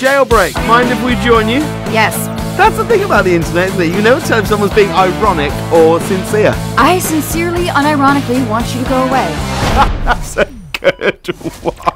Jailbreak, mind if we join you? Yes. That's the thing about the internet, isn't it? You know if someone's being ironic or sincere. I sincerely, unironically want you to go away. That's a good one.